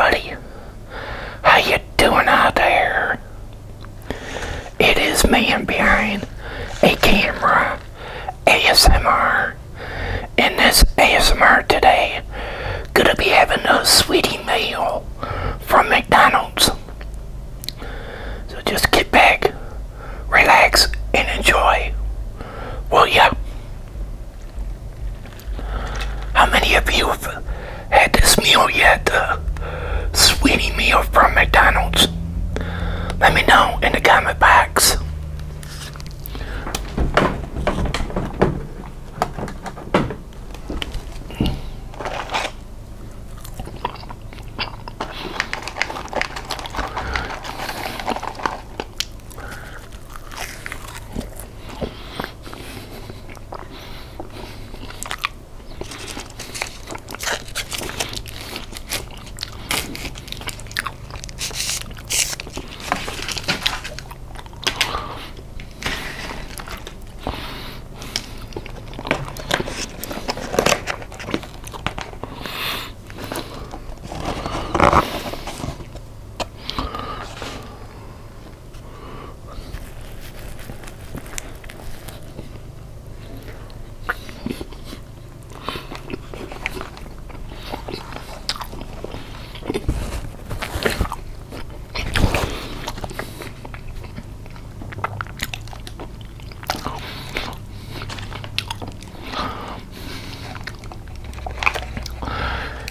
everybody. How you doing out there? It is man behind a camera, ASMR. In this ASMR today, gonna be having a Saweetie meal from McDonald's. So just get back, relax, and enjoy, will ya? How many of you have had this meal yet? The Saweetie meal from McDonald's? Let me know in the comment box.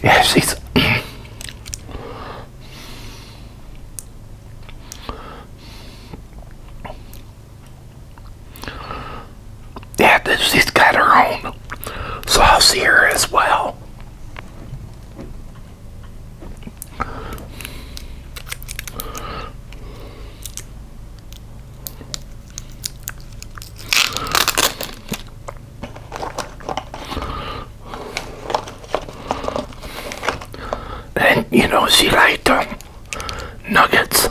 Yeah, she's yeah, she's got her own sauce here as well. You know, she liked them nuggets.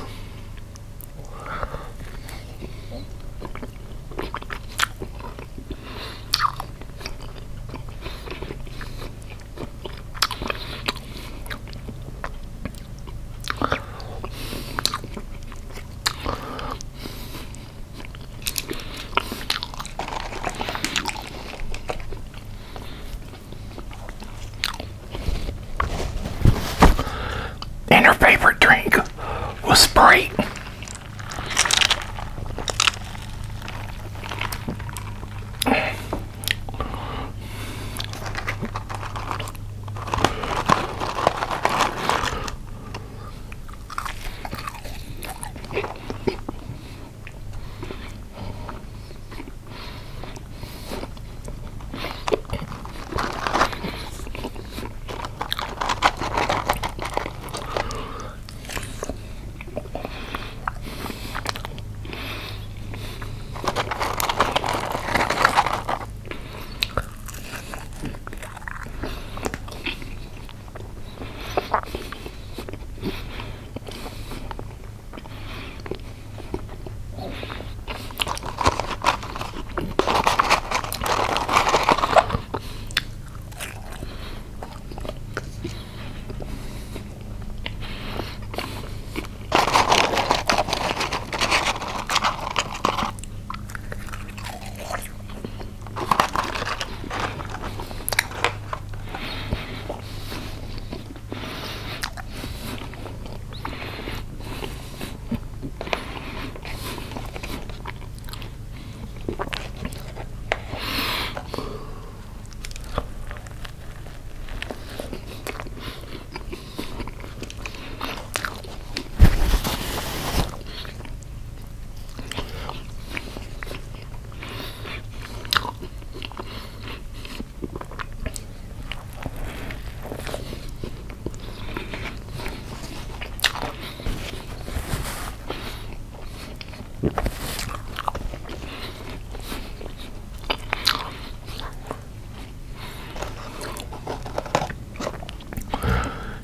Her favorite drink was Sprite.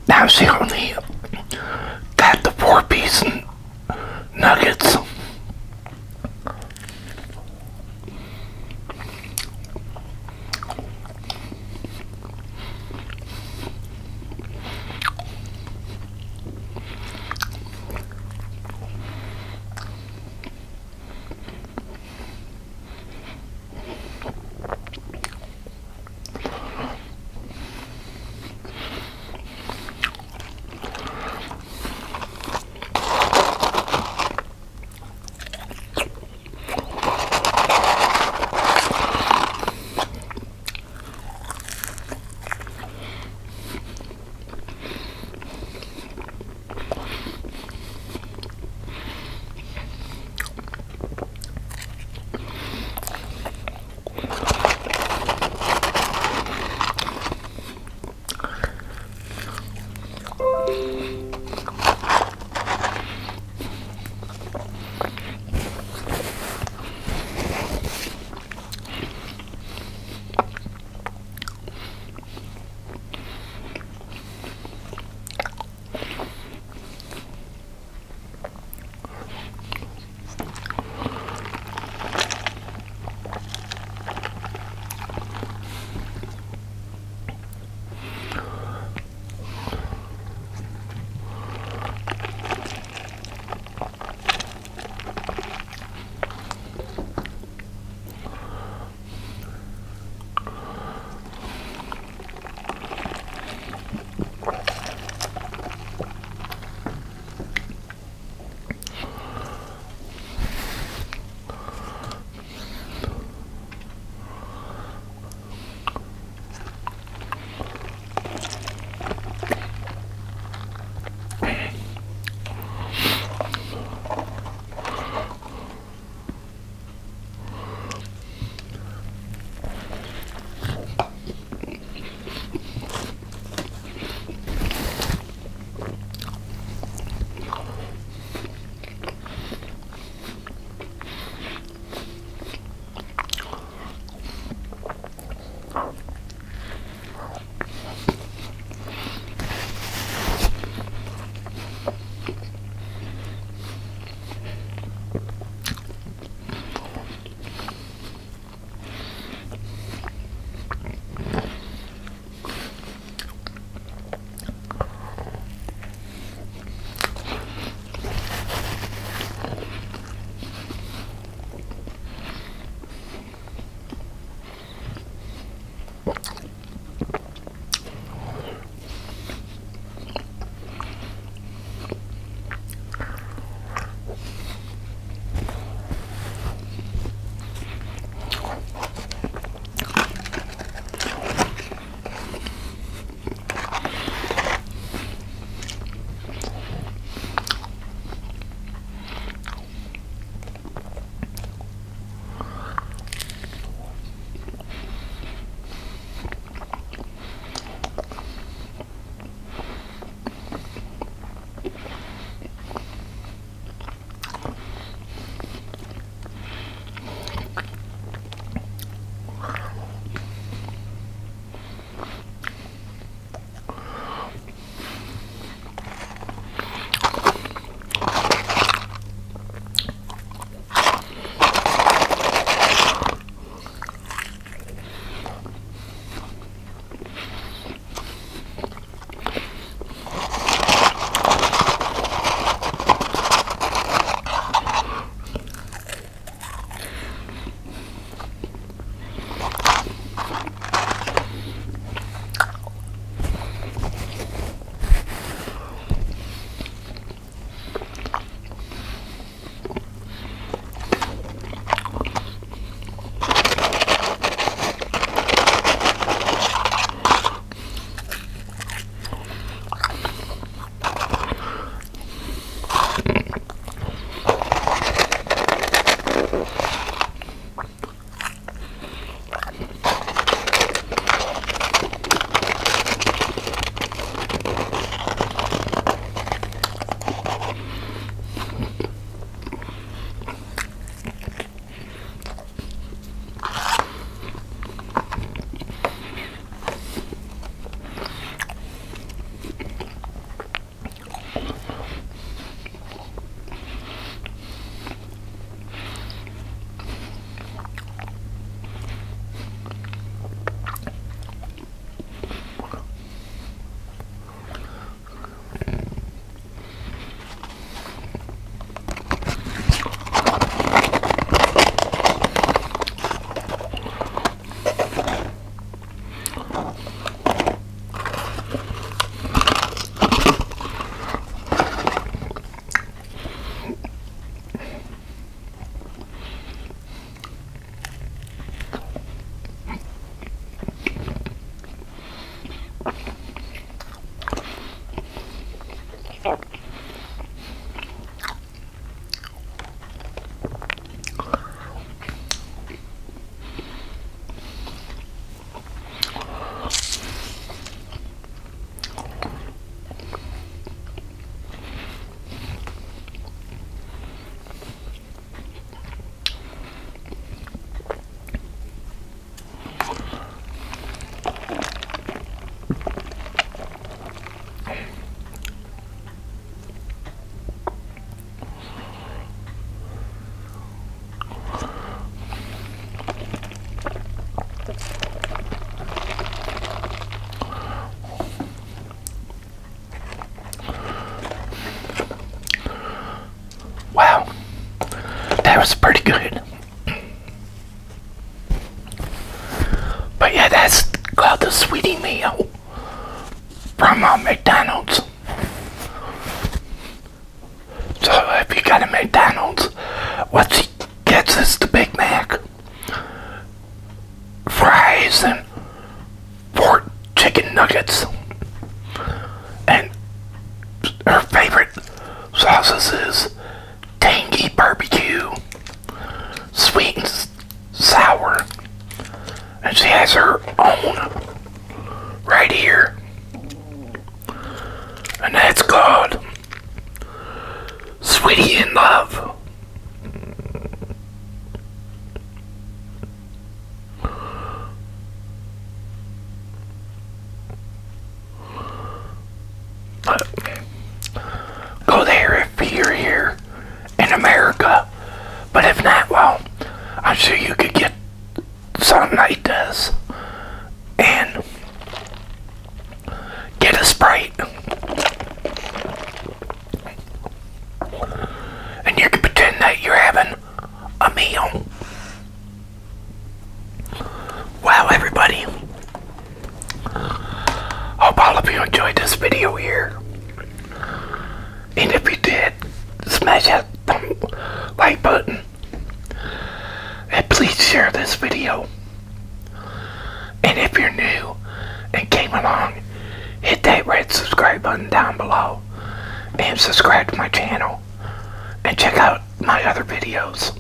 Now she only got the 4-piece nuggets. from McDonald's. So if you got a McDonald's, what she gets is the Big Mac, fries, and 4 chicken nuggets. And her favorite sauces is tangy barbecue, sweet and sour, and she has her own right here, and that's called Saweetie in Love. Go there if you're here in America, but if not, well, I'm sure you could get something like this and get a Sprite, and you can pretend that you're having a meal. Wow, everybody, hope all of you enjoyed this video here. And if you did, smash that like button, and please share this video. And if you're new and came along, hit that red subscribe button down below and subscribe to my channel and check out my other videos.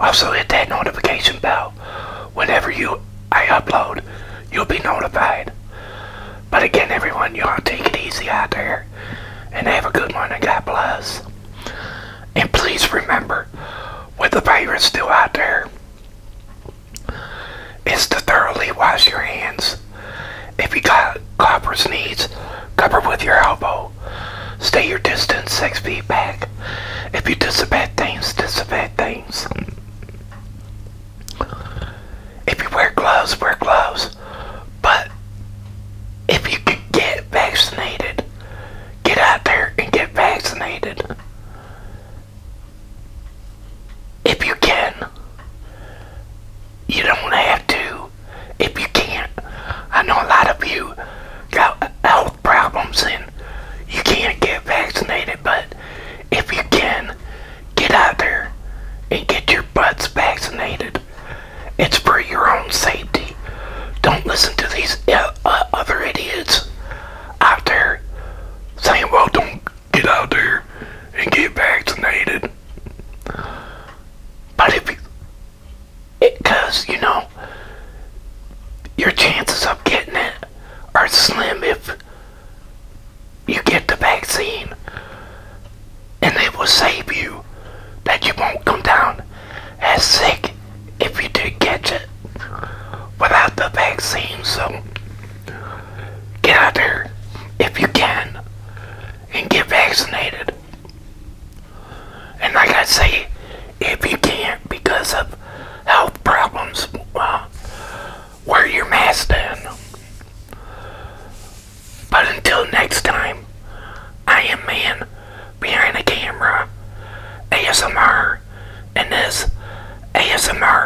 Also hit that notification bell. Whenever I upload, you'll be notified. But again, everyone, y'all take it easy out there. And have a good one, and God bless. And please remember, with the virus still out there, is to thoroughly wash your hands. If you got cough or sneeze, cover with your elbow. Stay your distance 6 feet back. If you disinfect things. If you wear gloves, wear gloves. But if you could get vaccinated, get out there and get vaccinated. If you can. You don't have to. If you can't. I know a lot of you got health problems and you can't get vaccinated, but if you can, get out there and get your butts vaccinated. It's for your own safety. Don't listen to these other idiots out there saying, well, don't get out there and get vaccinated. But if because, you know, your chances of getting it are slim if you get the vaccine, and it will save you that you won't come down as sick if you do catch it without the vaccine. So get out there if you can and get vaccinated. And like I say, if you can't because of health problems, wear your mask then. But until next time, I am Man Behind the Camera, ASMR, and this ASMR